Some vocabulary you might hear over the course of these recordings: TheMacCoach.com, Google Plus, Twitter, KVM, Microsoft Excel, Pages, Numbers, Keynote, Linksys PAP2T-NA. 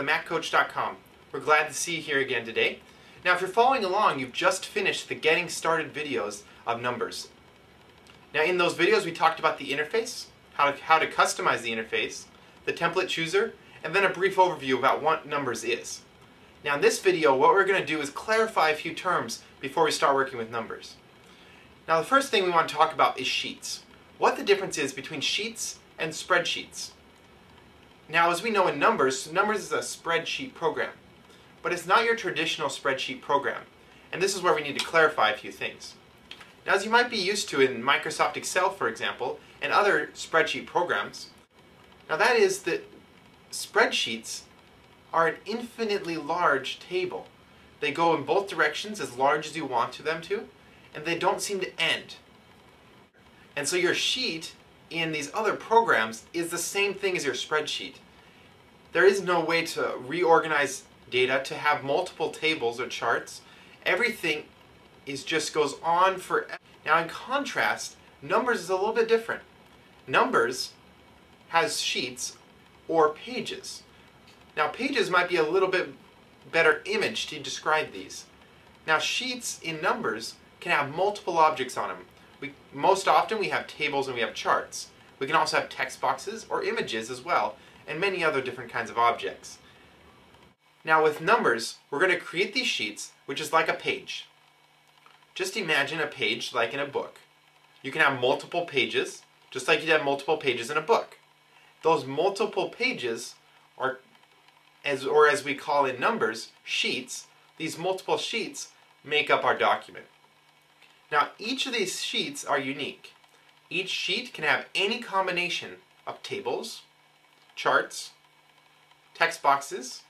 TheMacCoach.com. We're glad to see you here again today. Now if you're following along, you've just finished the Getting Started videos of Numbers. Now in those videos we talked about the interface, how to customize the interface, the template chooser, and then a brief overview about what Numbers is. Now in this video what we're going to do is clarify a few terms before we start working with Numbers. Now the first thing we want to talk about is sheets. What the difference is between sheets and spreadsheets. Now as we know in Numbers, Numbers is a spreadsheet program, but it's not your traditional spreadsheet program, and this is where we need to clarify a few things. Now as you might be used to in Microsoft Excel, for example, and other spreadsheet programs, now that is that spreadsheets are an infinitely large table. They go in both directions as large as you want them to, and they don't seem to end. And so your sheet in these other programs is the same thing as your spreadsheet. There is no way to reorganize data to have multiple tables or charts. Everything is just goes on forever. Now in contrast, Numbers is a little bit different. Numbers has sheets or pages. Now pages might be a little bit better image to describe these. Now sheets in Numbers can have multiple objects on them. Most often we have tables and we have charts. We can also have text boxes or images as well, and many other different kinds of objects. Now with Numbers, we're going to create these sheets, which is like a page. Just imagine a page like in a book. You can have multiple pages, just like you'd have multiple pages in a book. Those multiple pages are, as we call in Numbers, sheets. These multiple sheets make up our document. Now each of these sheets are unique. Each sheet can have any combination of tables, charts, text boxes,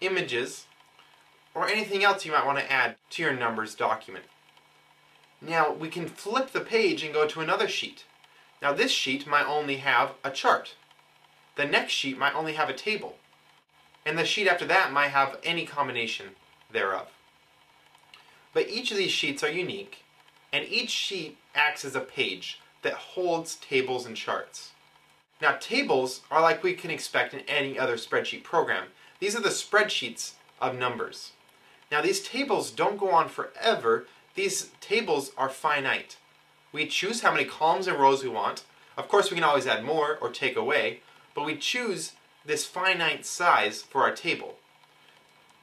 images, or anything else you might want to add to your Numbers document. Now we can flip the page and go to another sheet. Now this sheet might only have a chart. The next sheet might only have a table. And the sheet after that might have any combination thereof. But each of these sheets are unique. And each sheet acts as a page that holds tables and charts. Now tables are like we can expect in any other spreadsheet program. These are the spreadsheets of Numbers. Now these tables don't go on forever. These tables are finite. We choose how many columns and rows we want. Of course we can always add more or take away, but we choose this finite size for our table.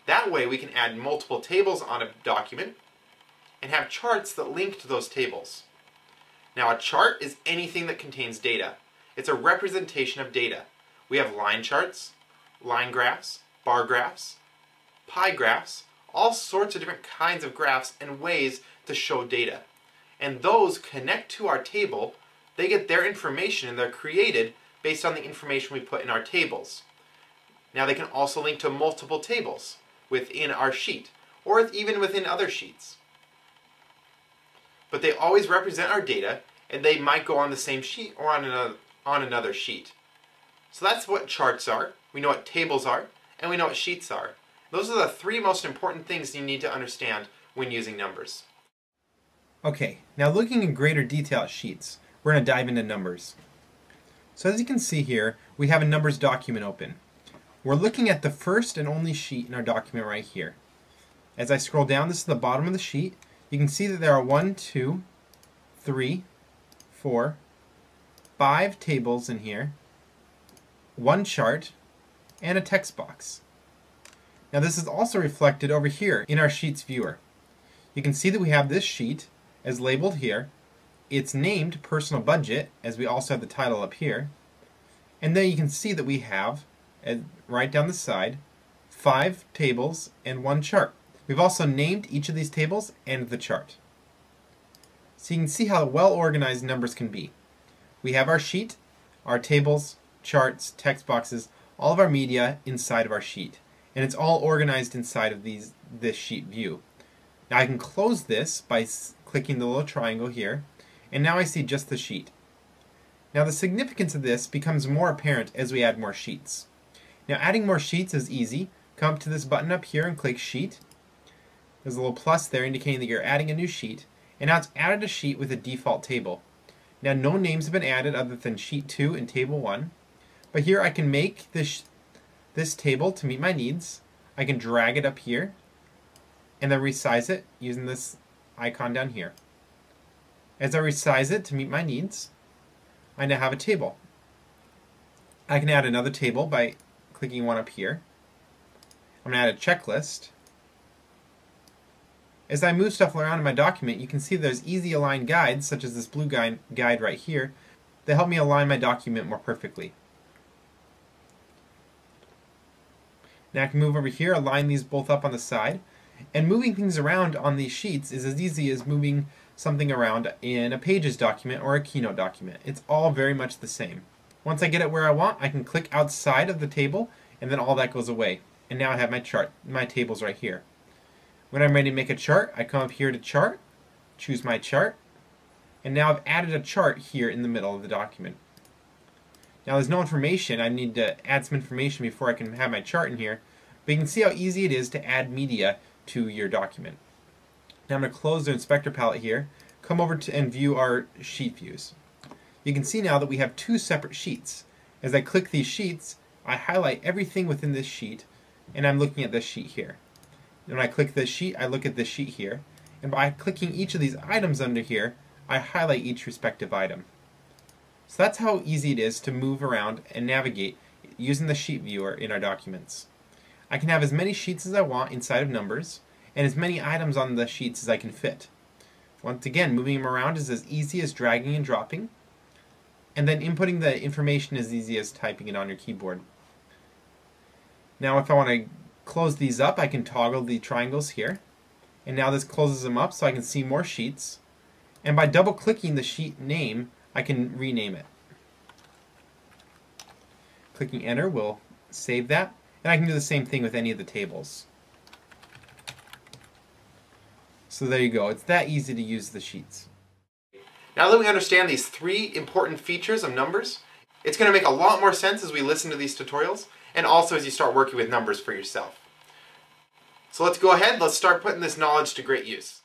That way we can add multiple tables on a document and have charts that link to those tables. Now a chart is anything that contains data. It's a representation of data. We have line charts, line graphs, bar graphs, pie graphs, all sorts of different kinds of graphs and ways to show data. And those connect to our table. They get their information and they're created based on the information we put in our tables. Now they can also link to multiple tables within our sheet or even within other sheets. But they always represent our data, and they might go on the same sheet or on another sheet. So that's what charts are, we know what tables are, and we know what sheets are. Those are the three most important things you need to understand when using Numbers. Okay, now looking in greater detail at sheets, we're going to dive into Numbers. So as you can see here, we have a Numbers document open. We're looking at the first and only sheet in our document right here. As I scroll down, this is the bottom of the sheet. You can see that there are 5 tables in here, one chart, and a text box. Now this is also reflected over here in our Sheets viewer. You can see that we have this sheet as labeled here. It's named Personal Budget, as we also have the title up here. And then you can see that we have, right down the side, 5 tables and one chart. We've also named each of these tables and the chart. So you can see how well organized Numbers can be. We have our sheet, our tables, charts, text boxes, all of our media inside of our sheet. And it's all organized inside of this sheet view. Now I can close this by clicking the little triangle here, and now I see just the sheet. Now the significance of this becomes more apparent as we add more sheets. Now adding more sheets is easy. Come up to this button up here and click Sheet. There's a little plus there indicating that you're adding a new sheet, and now it's added a sheet with a default table. Now no names have been added other than sheet 2 and table 1, but here I can make this this table to meet my needs. I can drag it up here and then resize it using this icon down here. As I resize it to meet my needs, I now have a table. I can add another table by clicking one up here. I'm going to add a checklist. As I move stuff around in my document, you can see there's easy align guides, such as this blue guide right here, that help me align my document more perfectly. Now I can move over here, align these both up on the side, and moving things around on these sheets is as easy as moving something around in a Pages document or a Keynote document. It's all very much the same. Once I get it where I want, I can click outside of the table, and then all that goes away. And now I have my chart, my tables right here. When I'm ready to make a chart, I come up here to Chart, choose my chart, and now I've added a chart here in the middle of the document. Now there's no information. I need to add some information before I can have my chart in here, but you can see how easy it is to add media to your document. Now I'm going to close the inspector palette here, come over to and view our sheet views. You can see now that we have two separate sheets. As I click these sheets, I highlight everything within this sheet, and I'm looking at this sheet here. And when I click this sheet, I look at this sheet here, and by clicking each of these items under here, I highlight each respective item. So that's how easy it is to move around and navigate using the sheet viewer in our documents. I can have as many sheets as I want inside of Numbers, and as many items on the sheets as I can fit. Once again, moving them around is as easy as dragging and dropping, and then inputting the information is as easy as typing it on your keyboard. Now if I want to close these up, I can toggle the triangles here, and now this closes them up so I can see more sheets, and by double clicking the sheet name, I can rename it. Clicking enter will save that, and I can do the same thing with any of the tables. So there you go, it's that easy to use the sheets. Now that we understand these three important features of Numbers, it's going to make a lot more sense as we listen to these tutorials, and also as you start working with Numbers for yourself. So let's go ahead, let's start putting this knowledge to great use.